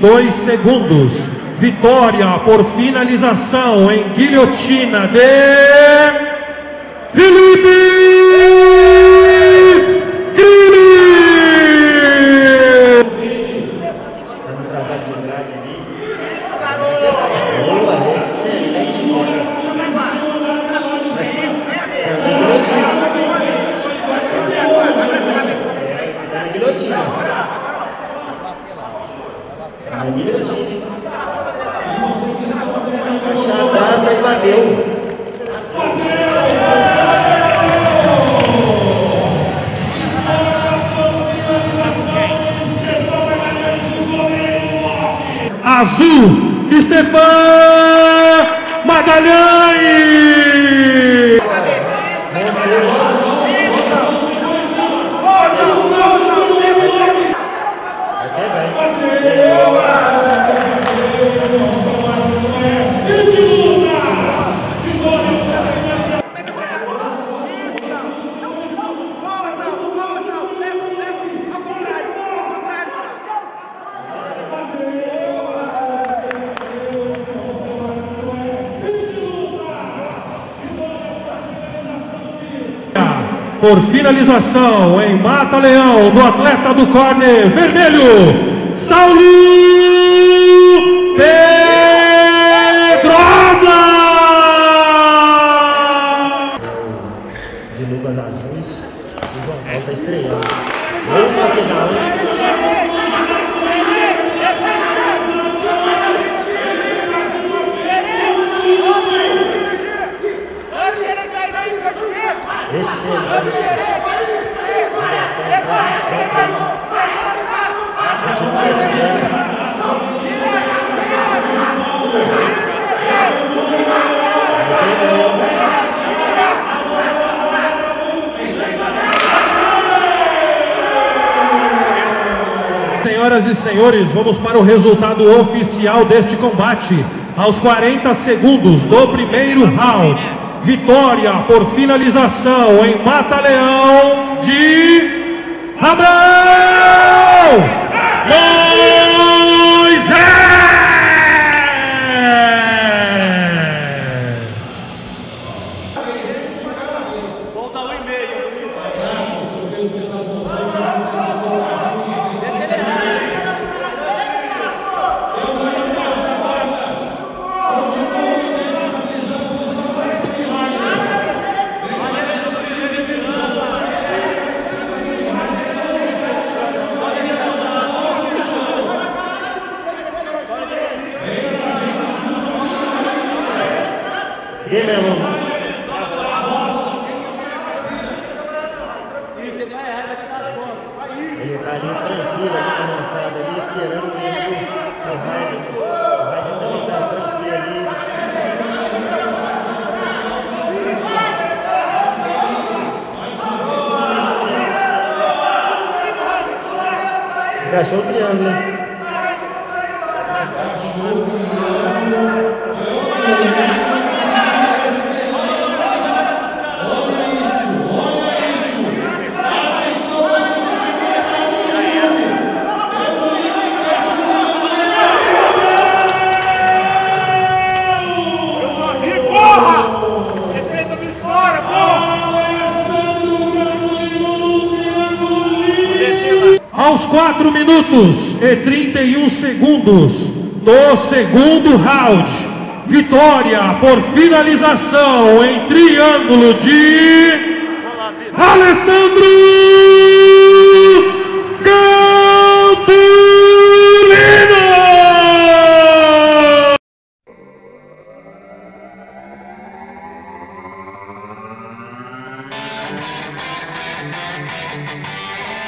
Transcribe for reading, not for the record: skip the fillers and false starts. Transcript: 22 segundos. Vitória por finalização em guilhotina de Felipe Grillo. Azul, Estefan Magalhães. Por finalização em mata-leão do atleta do córner vermelho, Saulo Pedrosa! De Lucas Azais, o João tá estreando. Senhoras e senhores, vamos para o resultado oficial deste combate. Aos 40 segundos do primeiro round, vitória por finalização em mata-leão de Abraão! Ele tá ali tranquilo, ali na montada, ali esperando o Abraão tá tranquilo ali. Encaixou o triângulo, hein? Encaixou o triângulo. Aos 4 minutos e 31 segundos do segundo round, vitória por finalização em triângulo de Alessandro Campolino!